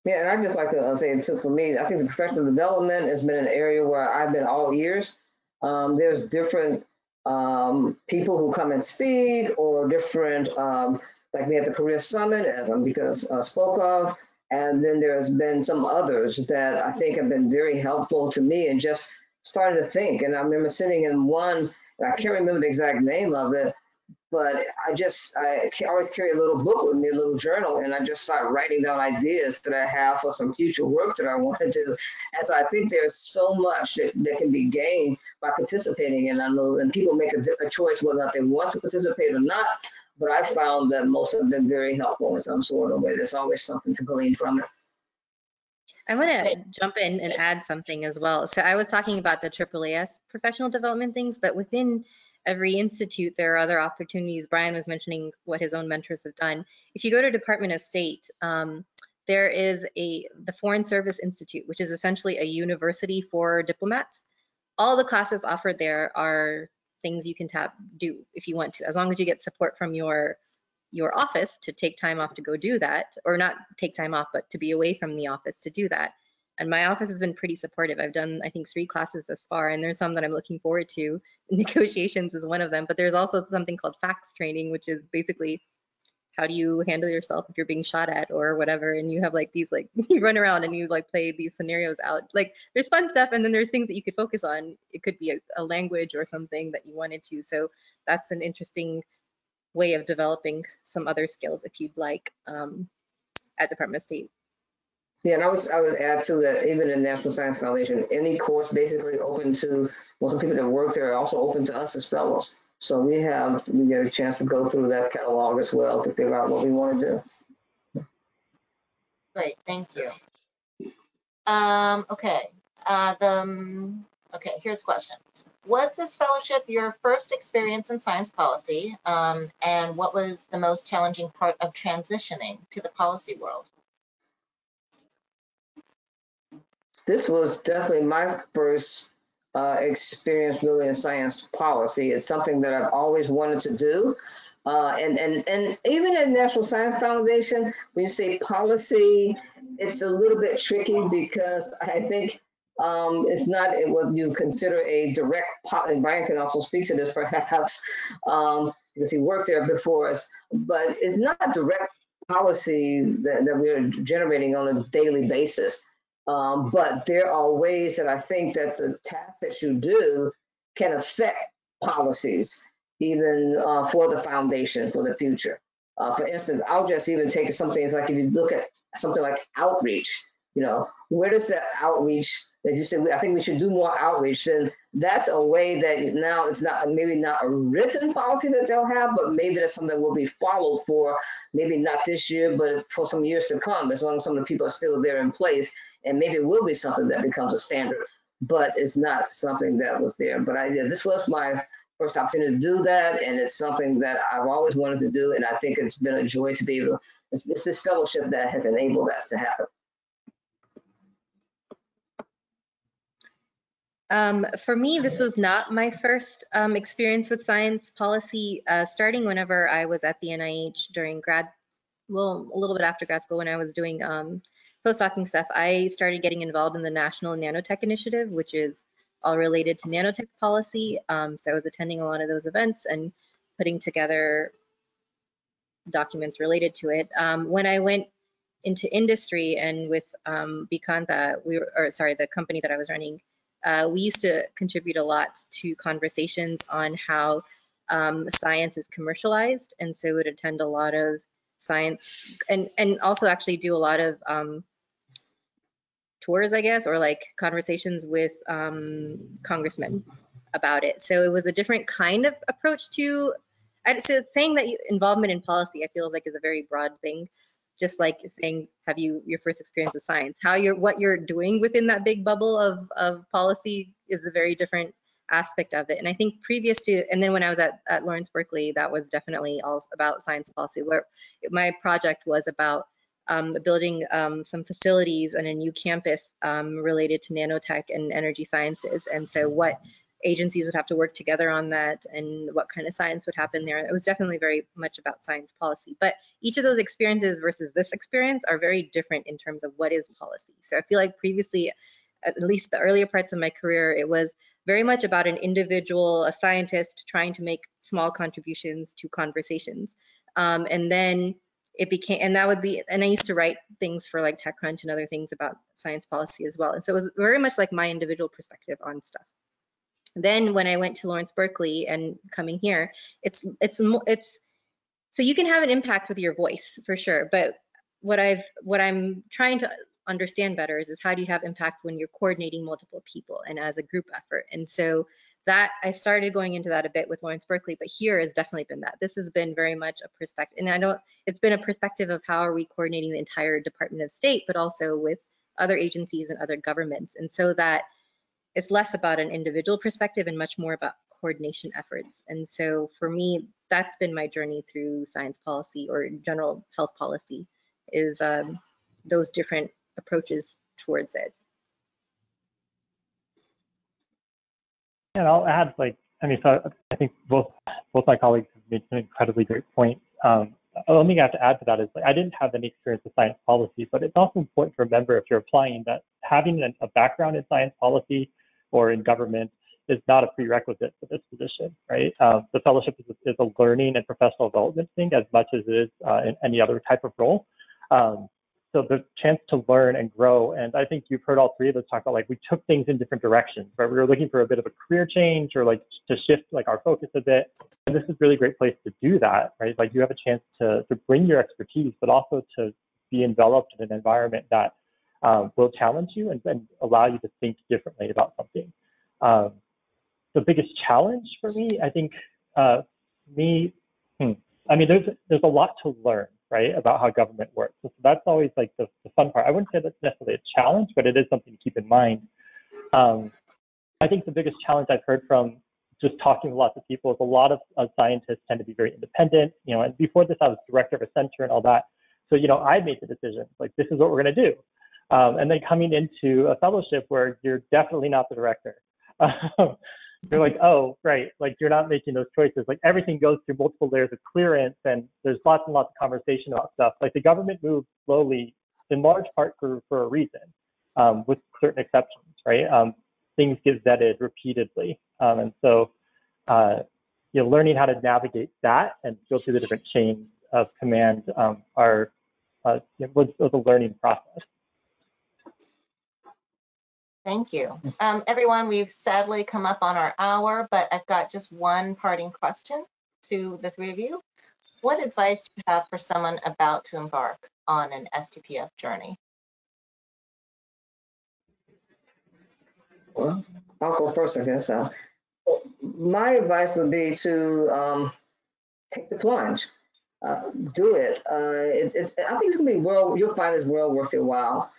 Yeah, and I'd just like to say, too, for me, I think the professional development has been an area where I've been all ears. Um, there's different um, people who come and speak or different. Um, Like we had the Career Summit, as Ambika uh, spoke of, and then there's been some others that I think have been very helpful to me and just starting to think. And I remember sitting in one, and I can't remember the exact name of it, but I just, I always carry a little book with me, a little journal, and I just start writing down ideas that I have for some future work that I want to do. And so I think there's so much that, that can be gained by participating. And I know, and people make a, a choice whether or not they want to participate or not. But I found that most have been very helpful in some sort of way. There's always something to glean from it. I want to jump in and add something as well. So I was talking about the triple A S professional development things, but within every institute, there are other opportunities. Brian was mentioning what his own mentors have done. If you go to Department of State, um, there is a the Foreign Service Institute, which is essentially a university for diplomats. All the classes offered there are things you can tap do if you want to, as long as you get support from your your office to take time off to go do that, or not take time off, but to be away from the office to do that. And my office has been pretty supportive. I've done, I think, three classes thus far, and there's some that I'm looking forward to. Negotiations is one of them, but there's also something called facts training, which is basically how do you handle yourself if you're being shot at or whatever, and you have like these like you run around and you like play these scenarios out. Like there's fun stuff, and then there's things that you could focus on. It could be a, a language or something that you wanted to. So that's an interesting way of developing some other skills if you'd like um, at Department of State. Yeah, and I would, I would add to that, even in National Science Foundation, any course basically open to, well, some people that work there are also open to us as fellows. So we have, we get a chance to go through that catalog as well to figure out what we want to do. Great, thank you. Um, okay, uh, the, um, okay, here's a question. Was this fellowship your first experience in science policy? Um, and what was the most challenging part of transitioning to the policy world? This was definitely my first Uh, experience really in science policy. It's something that I've always wanted to do. Uh, and, and, and even at National Science Foundation, when you say policy, it's a little bit tricky because I think um, it's not it what you consider a direct, and Brian can also speak to this perhaps, um, because he worked there before us, but it's not direct policy that, that we're generating on a daily basis. Um, but there are ways that I think that the tasks that you do can affect policies, even uh, for the foundation for the future. Uh, for instance, I'll just even take some things like if you look at something like outreach, you know, where does that outreach that you say, I think we should do more outreach, and that's a way that now it's not maybe not a written policy that they'll have, but maybe that's something that will be followed for maybe not this year, but for some years to come, as long as some of the people are still there in place, and maybe it will be something that becomes a standard, but it's not something that was there. But I, yeah, this was my first opportunity to do that, and it's something that I've always wanted to do, and I think it's been a joy to be able to, it's, it's this fellowship that has enabled that to happen. Um, for me, this was not my first um, experience with science policy, uh, starting whenever I was at the N I H during grad, well, a little bit after grad school when I was doing um, postdocing stuff. I started getting involved in the National Nanotech Initiative, which is all related to nanotech policy. Um, so I was attending a lot of those events and putting together documents related to it. Um, when I went into industry and with um, Bicanta, we were, or sorry, the company that I was running, Uh, we used to contribute a lot to conversations on how um, science is commercialized, and so would attend a lot of science and, and also actually do a lot of um, tours, I guess, or like conversations with um, congressmen about it. So it was a different kind of approach to, so saying that involvement in policy, I feel like is a very broad thing. Just like saying, have you your first experience with science? How you're, what you're doing within that big bubble of, of policy is a very different aspect of it. And I think previous to, and then when I was at, at Lawrence Berkeley, that was definitely all about science policy, where my project was about um, building um, some facilities on a new campus um, related to nanotech and energy sciences. And so what agencies would have to work together on that and what kind of science would happen there. It was definitely very much about science policy, but each of those experiences versus this experience are very different in terms of what is policy. So I feel like previously, at least the earlier parts of my career, it was very much about an individual, a scientist trying to make small contributions to conversations. Um, and then it became, and that would be, and I used to write things for like TechCrunch and other things about science policy as well. And so it was very much like my individual perspective on stuff. Then when I went to Lawrence Berkeley and coming here, it's it's it's so you can have an impact with your voice for sure. But what I've what I'm trying to understand better is, is how do you have impact when you're coordinating multiple people and as a group effort? And so that I started going into that a bit with Lawrence Berkeley, but here has definitely been that. This has been very much a perspective, and I don't. It's been a perspective of how are we coordinating the entire Department of State, but also with other agencies and other governments, and so that. It's less about an individual perspective and much more about coordination efforts. And so for me, that's been my journey through science policy or general health policy is um, those different approaches towards it. And I'll add, like, I mean, so I think both both my colleagues have made an incredibly great point. Um, the only thing I have to add to that is, like, I didn't have any experience with science policy, but it's also important to remember if you're applying that having a background in science policy or in government is not a prerequisite for this position, right? Uh, the fellowship is a, is a learning and professional development thing as much as it is uh, in any other type of role. Um, so the chance to learn and grow, and I think you've heard all three of us talk about, like, we took things in different directions, right? We were looking for a bit of a career change or like to shift like our focus a bit. And this is a really great place to do that, right? Like you have a chance to, to bring your expertise, but also to be enveloped in an environment that Um, will challenge you and, and allow you to think differently about something. Um, the biggest challenge for me, I think, uh, me, hmm, I mean, there's there's a lot to learn, right, about how government works. So that's always like the, the fun part. I wouldn't say that's necessarily a challenge, but it is something to keep in mind. Um, I think the biggest challenge I've heard from just talking to lots of people is a lot of uh, scientists tend to be very independent. You know, and before this, I was director of a center and all that. So, you know, I made the decision, like, this is what we're going to do. Um, and then coming into a fellowship where you're definitely not the director, um, you're like, oh, right, like you're not making those choices. Like everything goes through multiple layers of clearance, and there's lots and lots of conversation about stuff. Like the government moves slowly, in large part for for a reason, um, with certain exceptions, right? Um, things get vetted repeatedly, um, and so uh, you know, learning how to navigate that and go through the different chains of command um, are uh, was, was a learning process. Thank you. Um, everyone, we've sadly come up on our hour, but I've got just one parting question to the three of you. What advice do you have for someone about to embark on an S T P F journey? Well, I'll go first, I guess. Uh, my advice would be to um, take the plunge. Uh, do it. Uh, it it's, I think it's going to be well, you'll find it's well worth your while.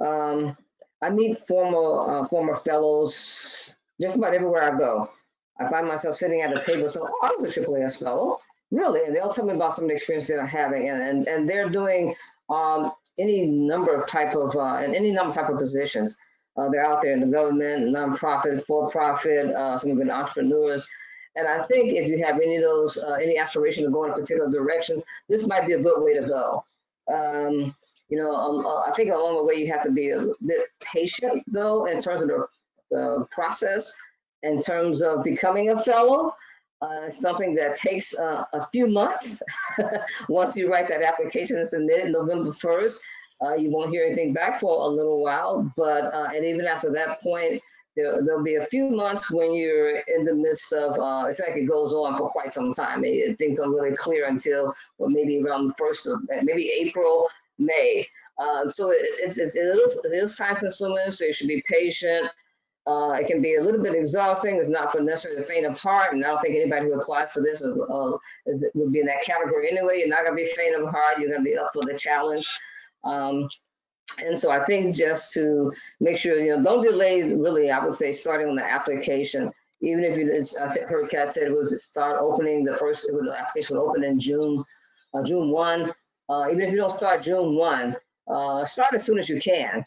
Um, I meet former, uh, former fellows just about everywhere I go. I find myself sitting at a table saying, oh, I was a triple A S fellow. Really, and they'll tell me about some of the experience that I'm having, and, and, and they're doing um, any number of type of, uh, and any number of type of positions. Uh, they're out there in the government, nonprofit, for-profit, uh, some of them entrepreneurs. And I think if you have any of those, uh, any aspiration to go in a particular direction, this might be a good way to go. Um, you know, um, uh, I think along the way, you have to be a bit patient, though, in terms of the, the process, in terms of becoming a fellow. Uh, something that takes uh, a few months. Once you write that application and submit it November first, uh, you won't hear anything back for a little while. But uh, and even after that point, there, there'll be a few months when you're in the midst of, uh, it's like it goes on for quite some time. It, things don't really clear until well, maybe around the first of, maybe April, May. Uh, so it, it's, it's, it, is, it is time consuming, so you should be patient. Uh, it can be a little bit exhausting. It's not for necessarily the faint of heart, and I don't think anybody who applies for this is, uh, is would be in that category anyway. You're not going to be faint of heart. You're going to be up for the challenge. Um, and so I think just to make sure, you know, don't delay, really, I would say, starting on the application. Even if you, it's, I think her Kat said it would start opening the first, it would, the application would open in June, uh, June first. Uh, even if you don't start June first, uh, start as soon as you can.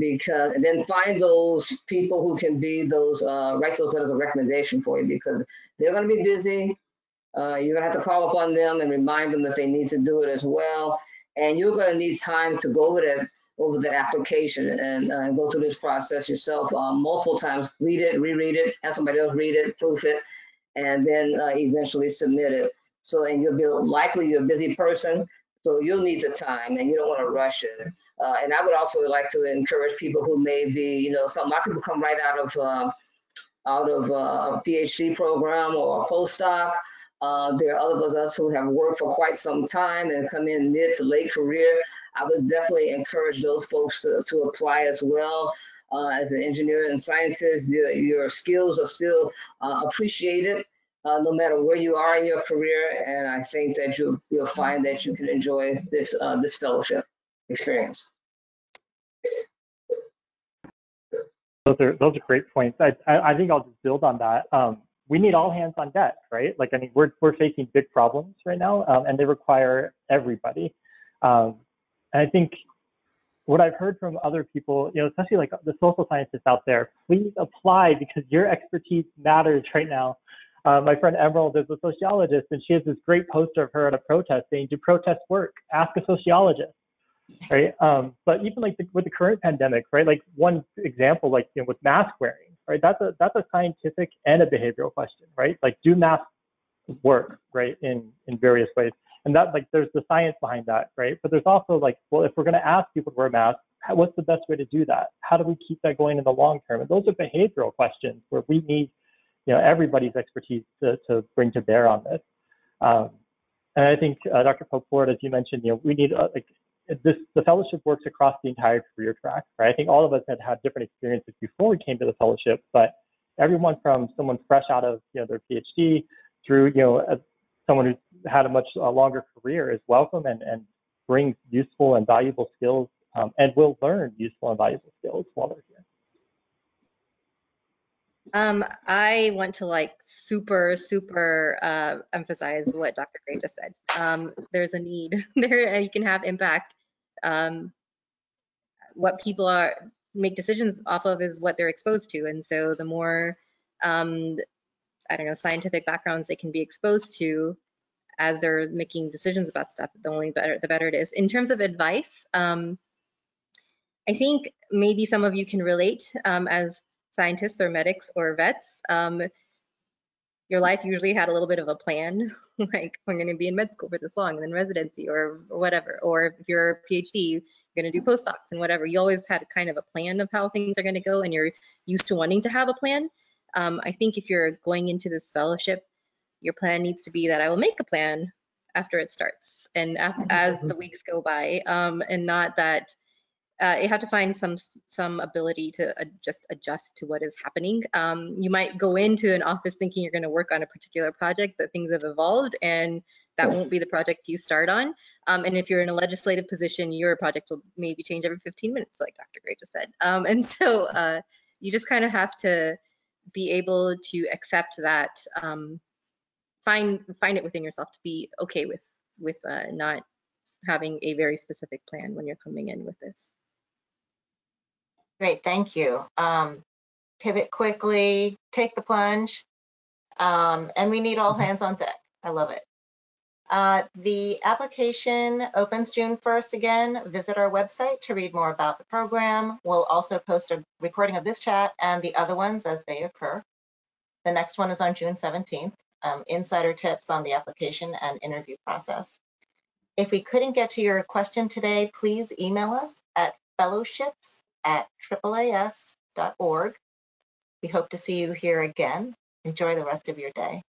Because and then find those people who can be those uh, write those letters of recommendation for you, because they're going to be busy. Uh, you're going to have to call upon them and remind them that they need to do it as well. And you're going to need time to go over that over the application and, uh, and go through this process yourself uh, multiple times. Read it, reread it, have somebody else read it, proof it, and then uh, eventually submit it. So and you'll be likely you're a busy person. So you'll need the time, and you don't want to rush it. Uh, and I would also like to encourage people who may be, you know, some a lot of people come right out of uh, out of uh, a PhD program or a postdoc. Uh, there are other of us who have worked for quite some time and come in mid to late career. I would definitely encourage those folks to, to apply as well. Uh, as an engineer and scientist, your, your skills are still uh, appreciated. Uh, no matter where you are in your career, and I think that you'll, you'll find that you can enjoy this uh, this fellowship experience. Those are those are great points. I I, I think I'll just build on that. Um, we need all hands on deck, right? Like I mean, we're we're facing big problems right now, um, and they require everybody. Um, and I think what I've heard from other people, you know, especially like the social scientists out there, please apply because your expertise matters right now. Uh, my friend Emerald is a sociologist, and she has this great poster of her at a protest saying, "Do protests work? Ask a sociologist." Right? Um, but even like the, with the current pandemic, right? Like one example, like you know, with mask wearing, right? That's a that's a scientific and a behavioral question, right? Like, do masks work, right? In in various ways, and that like there's the science behind that, right? But there's also like, well, if we're going to ask people to wear masks, what's the best way to do that? How do we keep that going in the long term? And those are behavioral questions where we need, you know, everybody's expertise to, to bring to bear on this. Um, and I think uh, Doctor Pope-Ford, as you mentioned, you know, we need uh, like this, the fellowship works across the entire career track, right? I think all of us had had different experiences before we came to the fellowship, but everyone from someone fresh out of, you know, their PhD through, you know, uh, someone who's had a much uh, longer career is welcome and, and brings useful and valuable skills um, and will learn useful and valuable skills while they're here. Um, I want to like super, super uh, emphasize what Doctor Gray just said. Um, there's a need there. You can have impact. Um, what people are make decisions off of is what they're exposed to. And so the more, um, I don't know, scientific backgrounds they can be exposed to as they're making decisions about stuff, the only better, the better it is. In terms of advice, um, I think maybe some of you can relate um, as scientists or medics or vets. Um, your life usually had a little bit of a plan, like I'm going to be in med school for this long and then residency or, or whatever, or if you're a PhD, you're going to do postdocs and whatever. You always had kind of a plan of how things are going to go, and you're used to wanting to have a plan. Um, I think if you're going into this fellowship, your plan needs to be that I will make a plan after it starts and after, as the weeks go by, um, and not that uh, you have to find some some ability to uh, just adjust to what is happening. Um, you might go into an office thinking you're going to work on a particular project, but things have evolved, and that won't be the project you start on. Um, and if you're in a legislative position, your project will maybe change every fifteen minutes, like Doctor Gray just said. Um, and so uh, you just kind of have to be able to accept that, um, find find it within yourself to be okay with with uh, not having a very specific plan when you're coming in with this. Great, thank you. Um, pivot quickly, take the plunge, um, and we need all hands on deck. I love it. Uh, the application opens June first again. Visit our website to read more about the program. We'll also post a recording of this chat and the other ones as they occur. The next one is on June seventeenth. Um, insider tips on the application and interview process. If we couldn't get to your question today, please email us at fellowships at A A A S dot org. We hope to see you here again. Enjoy the rest of your day.